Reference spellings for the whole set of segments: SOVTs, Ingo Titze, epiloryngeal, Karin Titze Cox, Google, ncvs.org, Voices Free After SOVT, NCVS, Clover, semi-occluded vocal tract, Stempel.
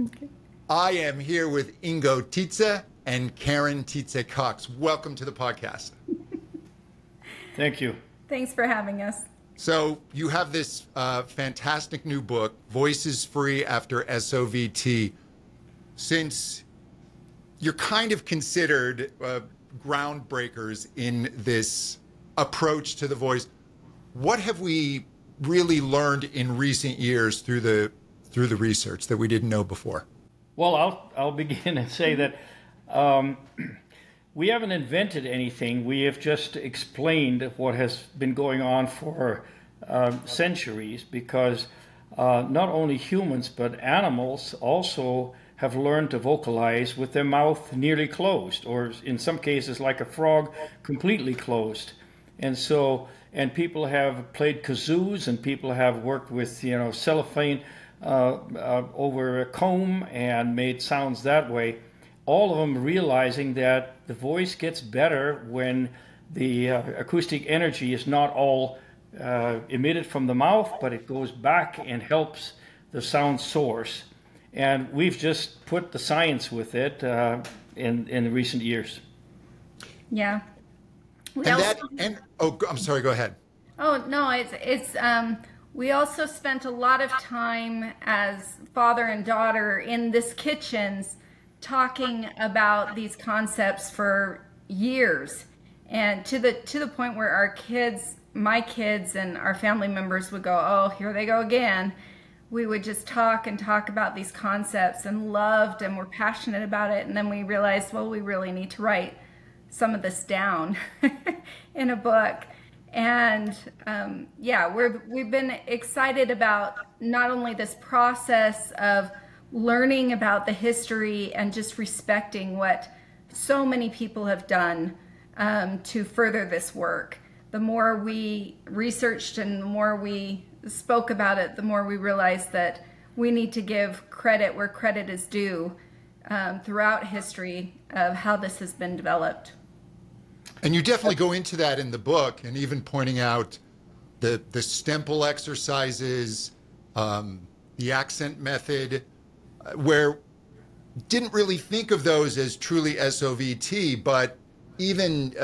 Okay. I am here with Ingo Titze and Karin Titze Cox. Welcome to the podcast. Thank you. Thanks for having us. So you have this fantastic new book, Voices Free After SOVT. Since you're kind of considered groundbreakers in this approach to the voice, what have we really learned in recent years through the research that we didn't know before? Well, I'll begin and say that we haven't invented anything. We have just explained what has been going on for centuries, because not only humans but animals also have learned to vocalize with their mouth nearly closed, or in some cases like a frog, completely closed. And so, and people have played kazoos, and people have worked with, you know, cellophane over a comb and made sounds that way. All of them realizing that the voice gets better when the acoustic energy is not all emitted from the mouth, but it goes back and helps the sound source. And we've just put the science with it in recent years. Yeah. Oh, I'm sorry, go ahead. Oh, no, we also spent a lot of time as father and daughter in this kitchens talking about these concepts for years, and to the point where our kids, my kids and our family members would go, oh, here they go again. We would just talk and talk about these concepts and loved and were passionate about it. And then we realized, well, we really need to write some of this down in a book. And yeah, we've been excited about not only this process of learning about the history and just respecting what so many people have done to further this work. The more we researched and the more we spoke about it, the more we realized that we need to give credit where credit is due throughout history of how this has been developed. And you definitely go into that in the book, and even pointing out the Stempel exercises, the accent method, where didn't really think of those as truly SOVT, but even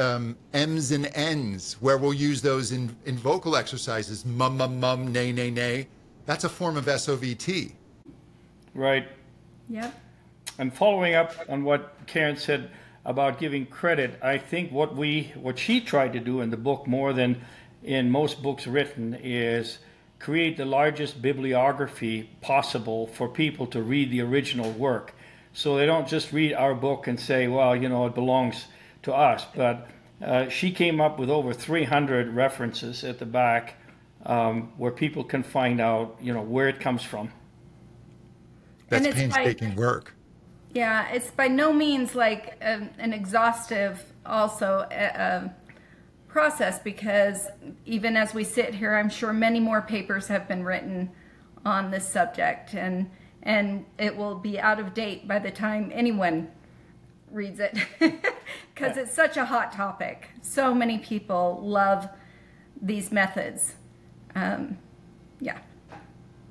M's and N's, where we'll use those in vocal exercises, mum, mum, mum, nay, nay, nay. That's a form of SOVT. Right. Yep. And following up on what Karin said about giving credit, I think what she tried to do in the book, more than in most books written, is create the largest bibliography possible for people to read the original work. So they don't just read our book and say, well, you know, it belongs to us. But she came up with over 300 references at the back where people can find out, you know, where it comes from. That's painstaking work. Yeah, it's by no means like an exhaustive process, because even as we sit here, I'm sure many more papers have been written on this subject, and it will be out of date by the time anyone reads it, because it's such a hot topic. So many people love these methods. Yeah.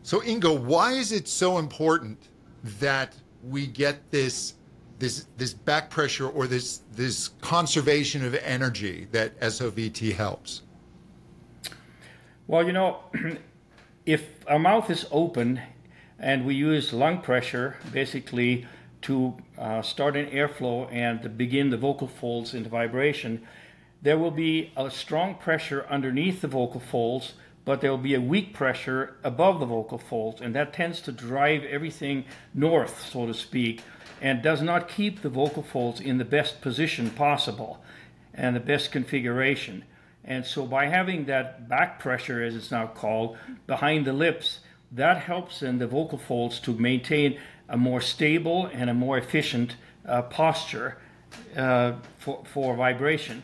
So Ingo, why is it so important that we get this back pressure, or this conservation of energy that SOVT helps? Well, you know, if our mouth is open and we use lung pressure basically to start an airflow and to begin the vocal folds into vibration, there will be a strong pressure underneath the vocal folds, but there will be a weak pressure above the vocal folds, and that tends to drive everything north, so to speak, and does not keep the vocal folds in the best position possible and the best configuration. And so by having that back pressure, as it's now called, behind the lips, that helps in the vocal folds to maintain a more stable and a more efficient posture for vibration.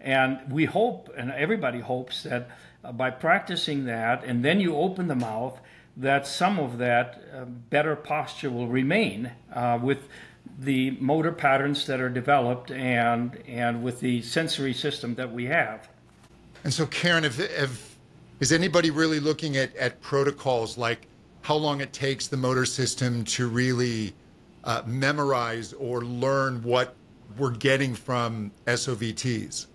And we hope, and everybody hopes, that by practicing that, and then you open the mouth, that some of that better posture will remain with the motor patterns that are developed and with the sensory system that we have. And so Karin, is anybody really looking at protocols like how long it takes the motor system to really memorize or learn what we're getting from SOVTs?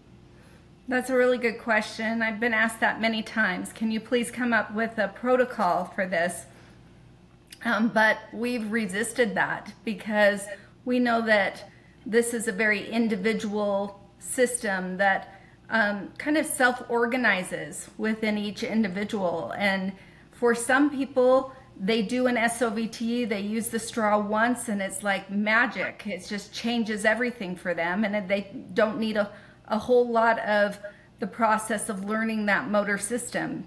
That's a really good question. I've been asked that many times. Can you please come up with a protocol for this? But we've resisted that because we know that this is a very individual system that kind of self-organizes within each individual. And for some people, they do an SOVT, they use the straw once, and it's like magic. It just changes everything for them, and they don't need a whole lot of the process of learning that motor system.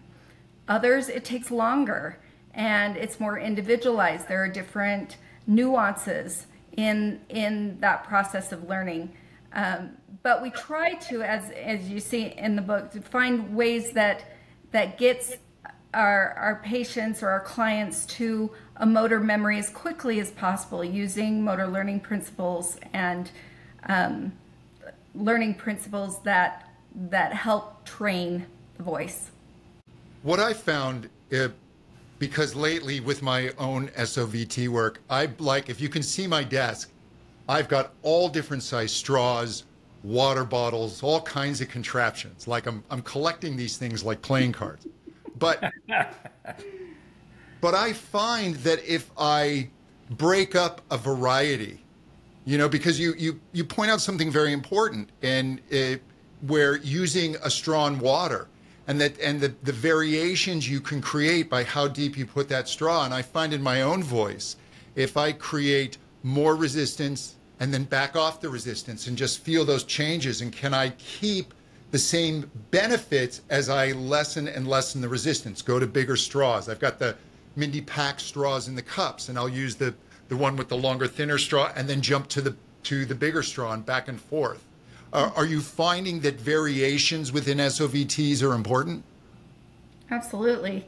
Others, it takes longer, and it's more individualized. There are different nuances in that process of learning. But we try to, as you see in the book, to find ways that gets our patients or our clients to a motor memory as quickly as possible, using motor learning principles and learning principles that help train the voice. What I found, because lately with my own SOVT work, if you can see my desk, I've got all different size straws, water bottles, all kinds of contraptions. Like I'm collecting these things like playing cards. But I find that if I break up a variety, you know, because you point out something very important, and where using a straw in water, and the variations you can create by how deep you put that straw. And I find in my own voice, if I create more resistance and then back off the resistance and just feel those changes, and can I keep the same benefits as I lessen and lessen the resistance, go to bigger straws. I've got the Mindy Pack straws in the cups, and I'll use the one with the longer, thinner straw, and then jump to the bigger straw and back and forth. Are you finding that variations within SOVTs are important? Absolutely.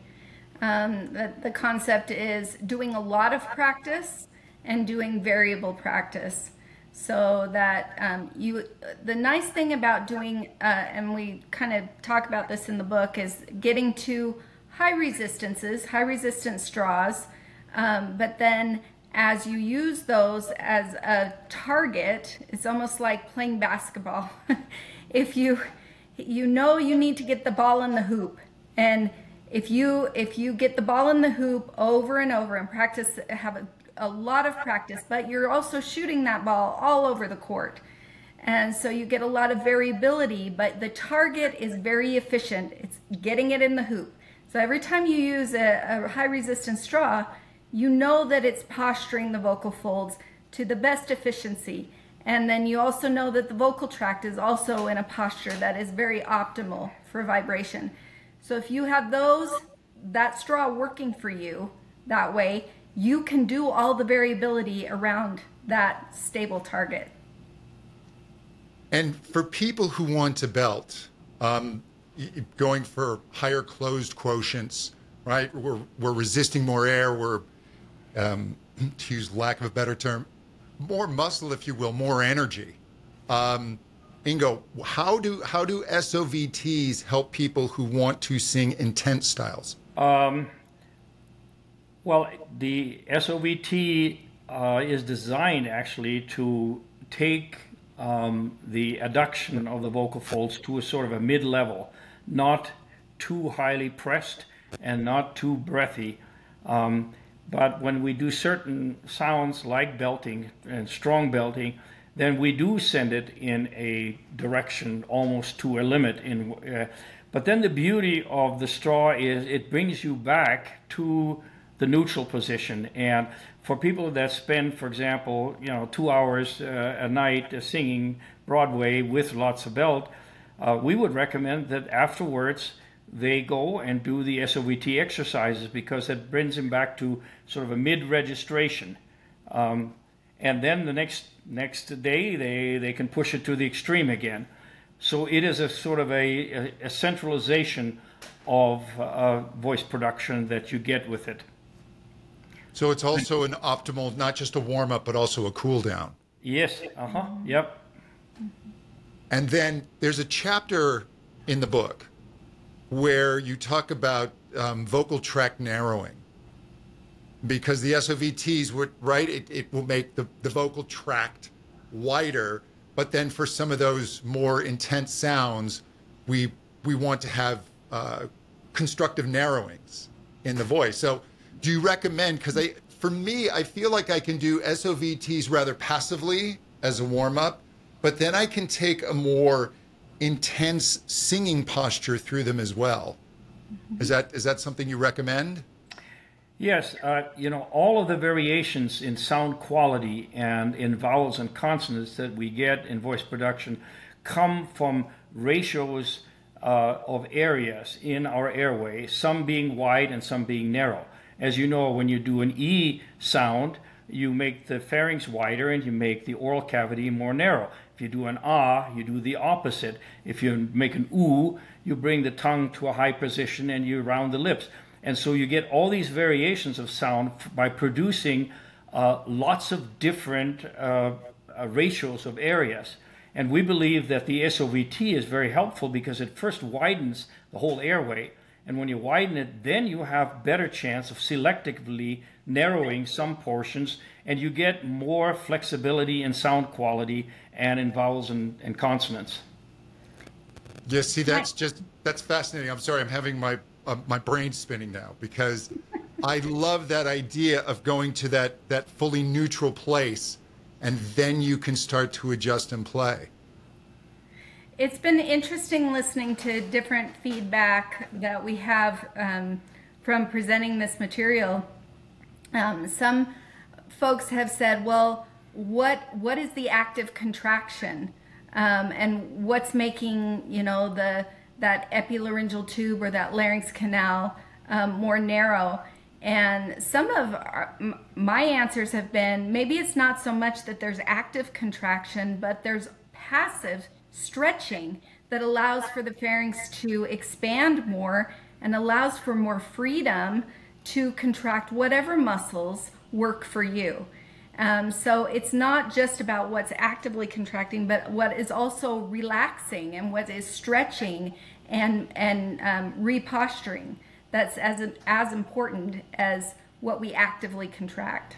The concept is doing a lot of practice and doing variable practice. So that the nice thing about doing, and we kind of talk about this in the book, is getting to high resistances, high resistance straws, but then as you use those as a target, it's almost like playing basketball. If you know you need to get the ball in the hoop, and if you get the ball in the hoop over and over and practice, have a lot of practice, but you're also shooting that ball all over the court. And so you get a lot of variability, but the target is very efficient. It's getting it in the hoop. So every time you use a high resistance straw, you know that it's posturing the vocal folds to the best efficiency. And then you also know that the vocal tract is also in a posture that is very optimal for vibration. So if you have that straw working for you that way, you can do all the variability around that stable target. And for people who want to belt, going for higher closed quotients, right? We're resisting more air, we're, to use lack of a better term, more muscle, if you will, more energy. Ingo, how do SOVTs help people who want to sing intense styles? Well, the SOVT is designed actually to take the adduction of the vocal folds to a sort of a mid-level, not too highly pressed and not too breathy. But when we do certain sounds like belting and strong belting, then we do send it in a direction almost to a limit. But then the beauty of the straw is it brings you back to the neutral position. And for people that spend, for example, 2 hours a night singing Broadway with lots of belt, we would recommend that afterwards they go and do the SOVT exercises, because it brings them back to sort of a mid-registration. And then the next day, they can push it to the extreme again. So it is a sort of a centralization of voice production that you get with it. So it's also an optimal, not just a warm-up, but also a cool-down. Yes, yep. And then there's a chapter in the book where you talk about vocal tract narrowing. because the SOVTs would, right, it will make the vocal tract wider, but then for some of those more intense sounds, we want to have constructive narrowings in the voice. So do you recommend, because for me, I feel like I can do SOVTs rather passively as a warm-up, but then I can take a more intense singing posture through them as well. Is that something you recommend? Yes, you know, all of the variations in sound quality and in vowels and consonants that we get in voice production come from ratios of areas in our airway, some being wide and some being narrow. As you know, when you do an E sound, you make the pharynx wider and you make the oral cavity more narrow. If you do an ah, you do the opposite. If you make an oo, you bring the tongue to a high position and you round the lips. And so you get all these variations of sound by producing lots of different ratios of areas. And we believe that the SOVT is very helpful because it first widens the whole airway. And when you widen it, then you have better chance of selectively narrowing some portions, and you get more flexibility in sound quality and in vowels and consonants. Yes, see, that's fascinating. I'm sorry, I'm having my brain spinning now, because I love that idea of going to that fully neutral place, and then you can start to adjust and play. It's been interesting listening to different feedback that we have from presenting this material. Some folks have said, well, what is the active contraction, and what's making, you know, that epiloryngeal tube or that larynx canal more narrow? And some of my answers have been, maybe it's not so much that there's active contraction, but there's passive stretching that allows for the pharynx to expand more and allows for more freedom to contract whatever muscles work for you. So it's not just about what's actively contracting, but what is also relaxing and what is stretching and reposturing. That's as important as what we actively contract.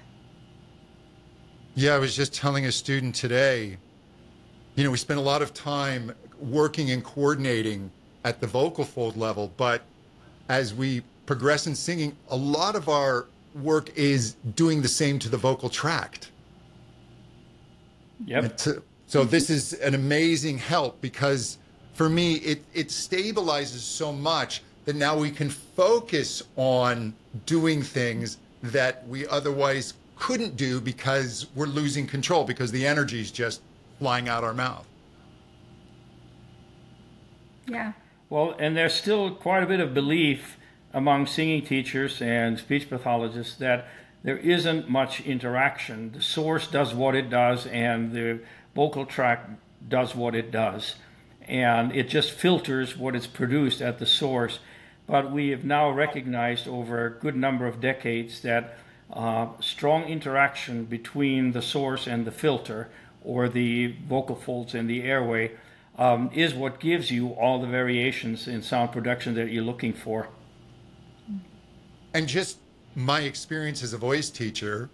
Yeah, I was just telling a student today, you know, we spend a lot of time working and coordinating at the vocal fold level, but as we progress in singing, a lot of our work is doing the same to the vocal tract. Yep. So this is an amazing help, because for me, it stabilizes so much that now we can focus on doing things that we otherwise couldn't do because we're losing control, because the energy is just flying out our mouth. Yeah. Well, and there's still quite a bit of belief among singing teachers and speech pathologists that there isn't much interaction. The source does what it does and the vocal tract does what it does. And it just filters what is produced at the source. But we have now recognized over a good number of decades that strong interaction between the source and the filter, or the vocal folds in the airway, is what gives you all the variations in sound production that you're looking for. And just my experience as a voice teacher,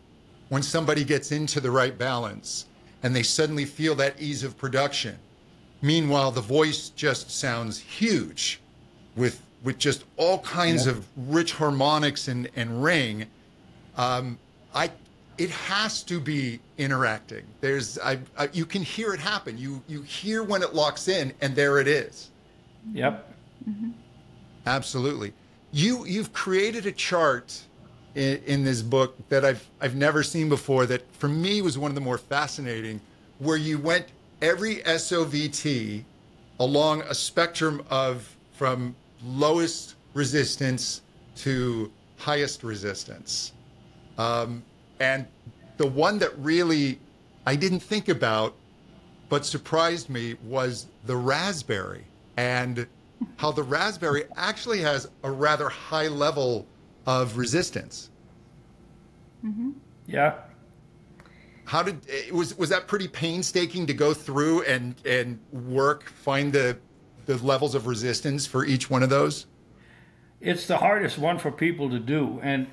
when somebody gets into the right balance and they suddenly feel that ease of production, meanwhile, the voice just sounds huge with just all kinds of rich harmonics and ring. It has to be interacting. You can hear it happen. You hear when it locks in, and there it is. Yep. Mm-hmm. Absolutely. You've created a chart in this book that I've never seen before, that for me was one of the more fascinating, where you went every SOVT along a spectrum from lowest resistance to highest resistance. And the one that really I didn't think about but surprised me was the raspberry, and how the raspberry actually has a rather high level of resistance. Mm-hmm. Yeah. How did was that pretty painstaking to go through and find the levels of resistance for each one of those? It's the hardest one for people to do, and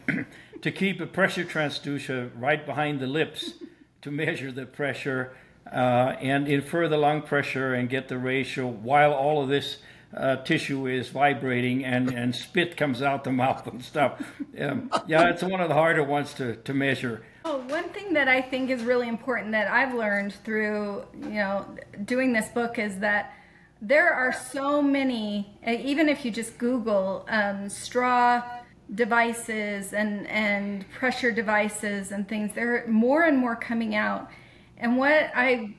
to keep a pressure transducer right behind the lips to measure the pressure and infer the lung pressure and get the ratio while all of this tissue is vibrating and spit comes out the mouth and stuff. Yeah, it's one of the harder ones to measure. Oh, one thing that I think is really important that I've learned through, you know, doing this book is that there are so many, even if you just Google straw devices and pressure devices and things, there are more and more coming out. And what I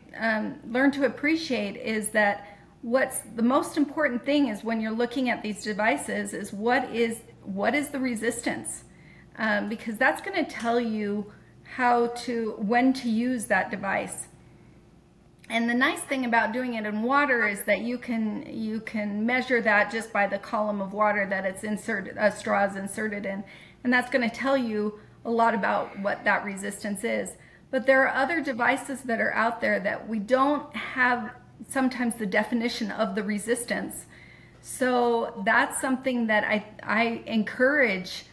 learned to appreciate is that what's the most important thing is when you're looking at these devices is what is the resistance, because that's going to tell you how to, when to use that device. And the nice thing about doing it in water is that you can measure that just by the column of water that it's inserted, a straw is inserted in, and that's going to tell you a lot about what that resistance is. But there are other devices that are out there that we don't have sometimes the definition of the resistance. So that's something that I encourage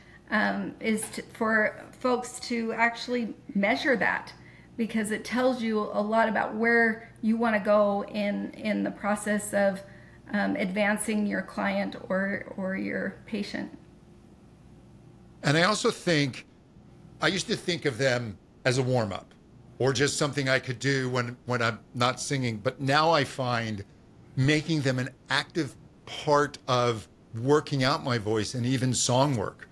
for folks to actually measure that, because it tells you a lot about where you want to go in the process of advancing your client or your patient. And I also think, I used to think of them as a warm-up or just something I could do when I'm not singing. But now I find making them an active part of working out my voice and even song work.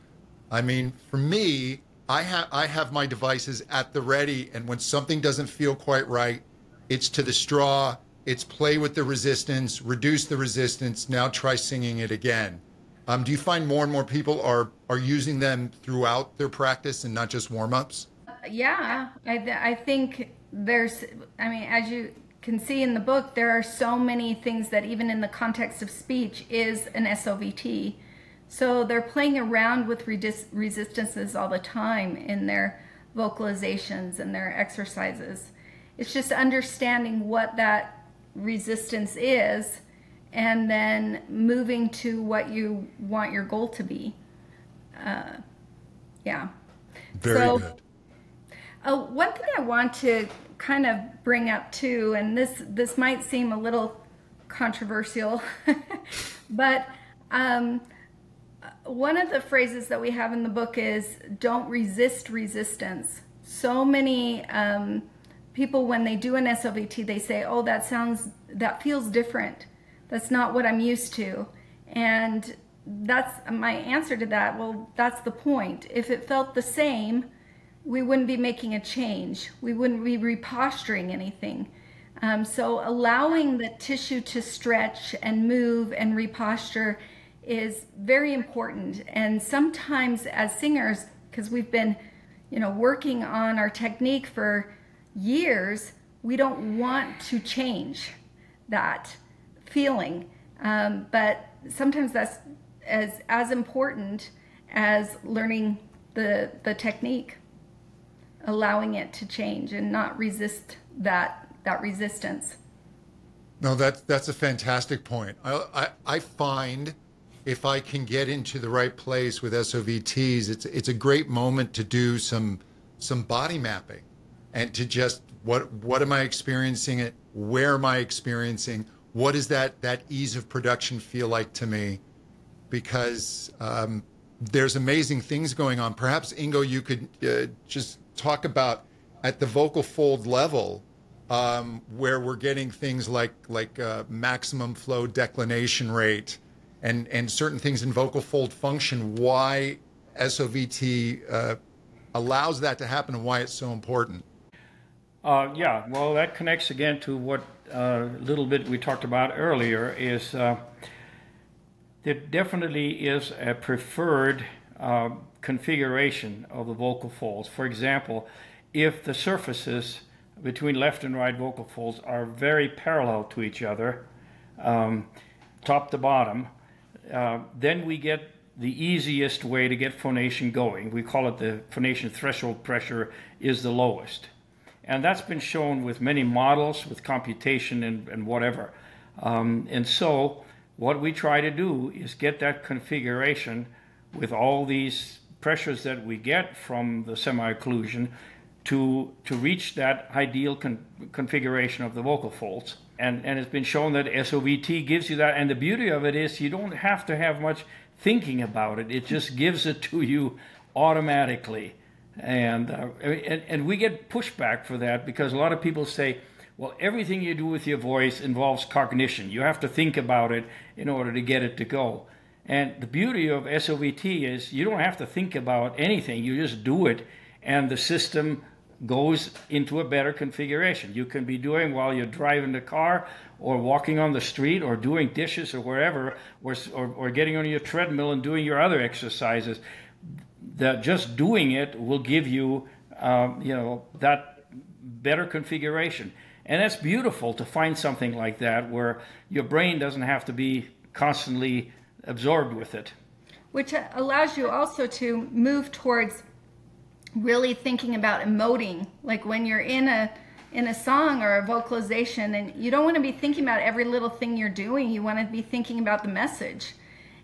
I mean, for me, I have my devices at the ready, and when something doesn't feel quite right, it's to the straw, it's play with the resistance, reduce the resistance, now try singing it again. Do you find more and more people are using them throughout their practice and not just warm-ups? Yeah, I think there's, I mean, as you can see in the book, there are so many things that even in the context of speech is an SOVT. So they're playing around with resistances all the time in their vocalizations and their exercises. It's just understanding what that resistance is and then moving to what you want your goal to be. Yeah. Very good. One thing I want to kind of bring up too, and this might seem a little controversial, but one of the phrases that we have in the book is don't resist resistance. So many people, when they do an SOVT, they say, oh, that feels different. That's not what I'm used to. And that's my answer to that. Well, that's the point. If it felt the same, we wouldn't be making a change. We wouldn't be reposturing anything. So allowing the tissue to stretch and move and reposture is very important. And sometimes as singers, because we've been, you know, working on our technique for years, we don't want to change that feeling. But sometimes that's as important as learning the technique. Allowing it to change and not resist that resistance. No, that's a fantastic point. I find if I can get into the right place with SOVTs, it's a great moment to do some body mapping, and to just what am I experiencing it? Where am I experiencing? What does that ease of production feel like to me? Because there's amazing things going on. Perhaps Ingo, you could just talk about at the vocal fold level where we're getting things like maximum flow declination rate and certain things in vocal fold function, why SOVT allows that to happen and why it's so important. Yeah, well, that connects again to what little bit we talked about earlier is there definitely is a preferred configuration of the vocal folds. For example, if the surfaces between left and right vocal folds are very parallel to each other, top to bottom, then we get the easiest way to get phonation going. We call it the phonation threshold pressure is the lowest. And that's been shown with many models, with computation and whatever. And so what we try to do is get that configuration with all these pressures that we get from the semi-occlusion to reach that ideal configuration of the vocal folds. And it's been shown that SOVT gives you that. And the beauty of it is you don't have to have much thinking about it. It just gives it to you automatically. And we get pushback for that because a lot of people say, well, everything you do with your voice involves cognition. You have to think about it in order to get it to go. And the beauty of SOVT is you don't have to think about anything. You just do it, and the system goes into a better configuration. You can be doing while you're driving the car or walking on the street or doing dishes or wherever, or getting on your treadmill and doing your other exercises. That just doing it will give you, you know, that better configuration. And that's beautiful to find something like that where your brain doesn't have to be constantly absorbed with it. Which allows you also to move towards really thinking about emoting, like when you're in a song or a vocalization, and you don't want to be thinking about every little thing you're doing. You want to be thinking about the message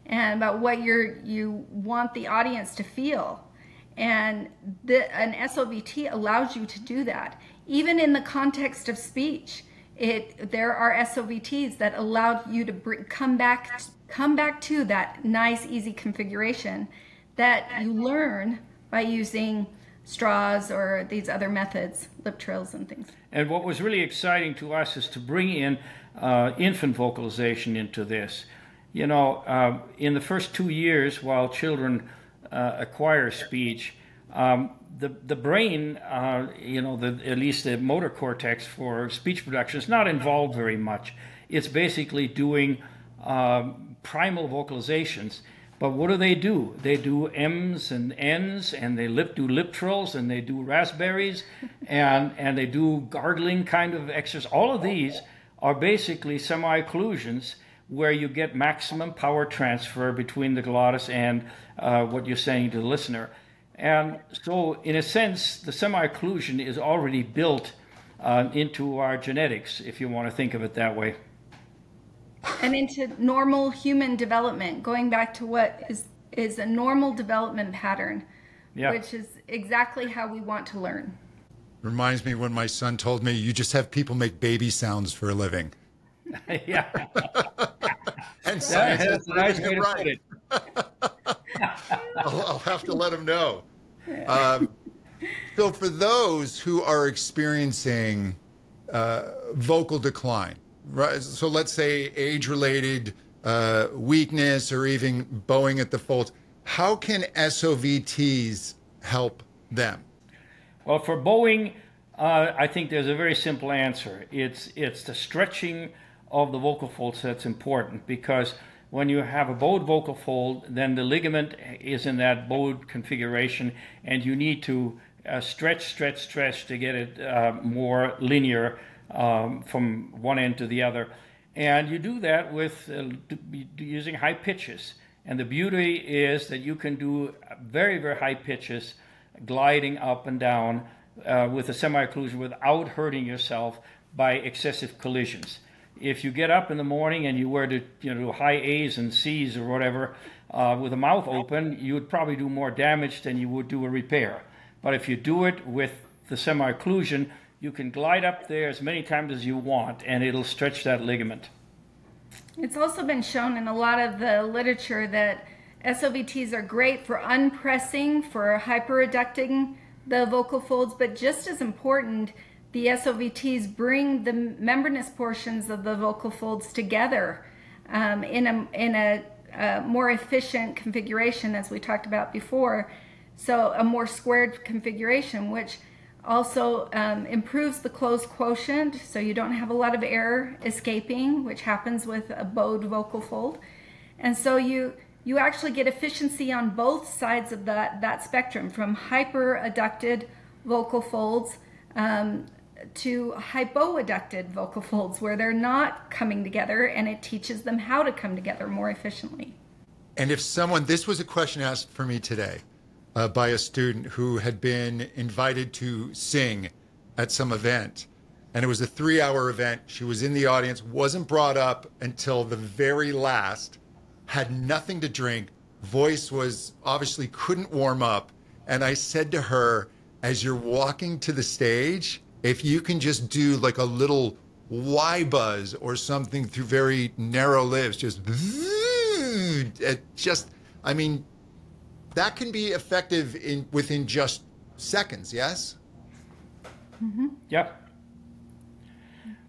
and about what you want the audience to feel. And an SOVT allows you to do that. Even in the context of speech, there are SOVTs that allow you to come back to that nice, easy configuration that you learn by using straws or these other methods, lip trills and things. And what was really exciting to us is to bring in infant vocalization into this. You know, in the first 2 years while children acquire speech, the brain, you know, at least the motor cortex for speech production is not involved very much. It's basically doing primal vocalizations. But what do? They do M's and N's, and they do lip trills, and they do raspberries, and they do gargling kind of exercise. All of these are basically semi-occlusions where you get maximum power transfer between the glottis and what you're saying to the listener. And so, in a sense, the semi-occlusion is already built into our genetics, if you want to think of it that way. And into normal human development, going back to what is a normal development pattern, yeah, which is exactly how we want to learn. Reminds me when my son told me, you just have people make baby sounds for a living. Yeah. And scientists are doing it right. I'll have to let him know. So for those who are experiencing vocal decline, right, so let's say age-related weakness or even bowing at the folds, how can SOVTs help them? Well, for bowing, I think there's a very simple answer. It's the stretching of the vocal folds that's important, because when you have a bowed vocal fold, then the ligament is in that bowed configuration, and you need to stretch to get it more linear from one end to the other. And you do that with using high pitches. And the beauty is that you can do very, very high pitches, gliding up and down with a semi-occlusion without hurting yourself by excessive collisions. If you get up in the morning and you were to do high A's and C's or whatever with the mouth open, you would probably do more damage than you would do a repair. But if you do it with the semi-occlusion, you can glide up there as many times as you want, and it'll stretch that ligament. It's also been shown in a lot of the literature that SOVTs are great for unpressing, for hyperreducting the vocal folds, but just as important, the SOVTs bring the membranous portions of the vocal folds together in a more efficient configuration, as we talked about before. So a more squared configuration, which also improves the closed quotient, so you don't have a lot of air escaping, which happens with a bowed vocal fold. And so you actually get efficiency on both sides of that spectrum, from hyper-adducted vocal folds to hypo-adducted vocal folds, where they're not coming together, and it teaches them how to come together more efficiently. And if someone, this was a question asked for me today, by a student who had been invited to sing at some event, and it was a 3-hour event. She was in the audience, wasn't brought up until the very last, had nothing to drink, voice was obviously couldn't warm up. And I said to her, as you're walking to the stage, if you can just do like a little Y buzz or something through very narrow lips, just, I mean, that can be effective in within just seconds. Yes. Mm-hmm. Yep.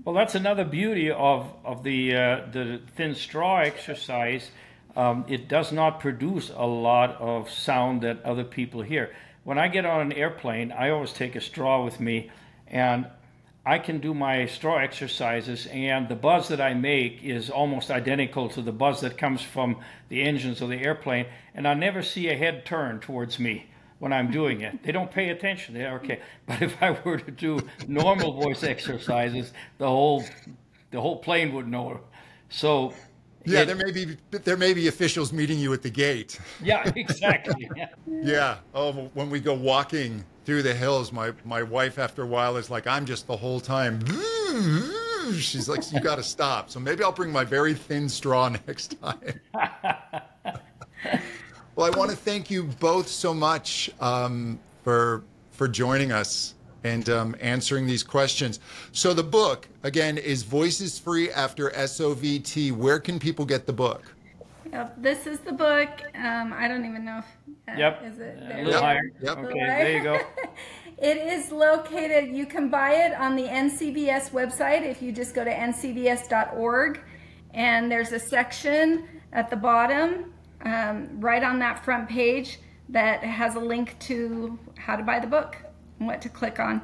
Well, that's another beauty of the thin straw exercise. It does not produce a lot of sound that other people hear. When I get on an airplane, I always take a straw with me, and I can do my straw exercises, and the buzz that I make is almost identical to the buzz that comes from the engines of the airplane, and I never see a head turn towards me when I'm doing it. They don't pay attention. They're okay. But if I were to do normal voice exercises, the whole plane would know. So yeah, there may be officials meeting you at the gate. Yeah, exactly. Yeah. Yeah. Oh, when we go walking through the hills, my wife after a while is like, I'm just the whole time. She's like, you got to stop. So maybe I'll bring my very thin straw next time. Well, I want to thank you both so much for joining us and answering these questions. So the book, again, is Voices Free After SOVT. Where can people get the book? Yep, this is the book. I don't even know if that is it. There. A little higher. Yep. Okay, there you go. It is located, you can buy it on the NCVS website if you just go to ncvs.org. And there's a section at the bottom right on that front page that has a link to how to buy the book and what to click on.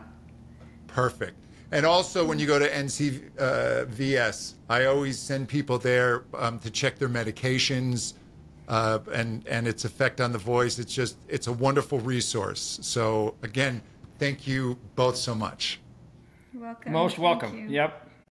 Perfect. And also when you go to NCVS, I always send people there to check their medications and its effect on the voice. It's just, it's a wonderful resource. So again, thank you both so much. You're welcome. Most welcome. Yep.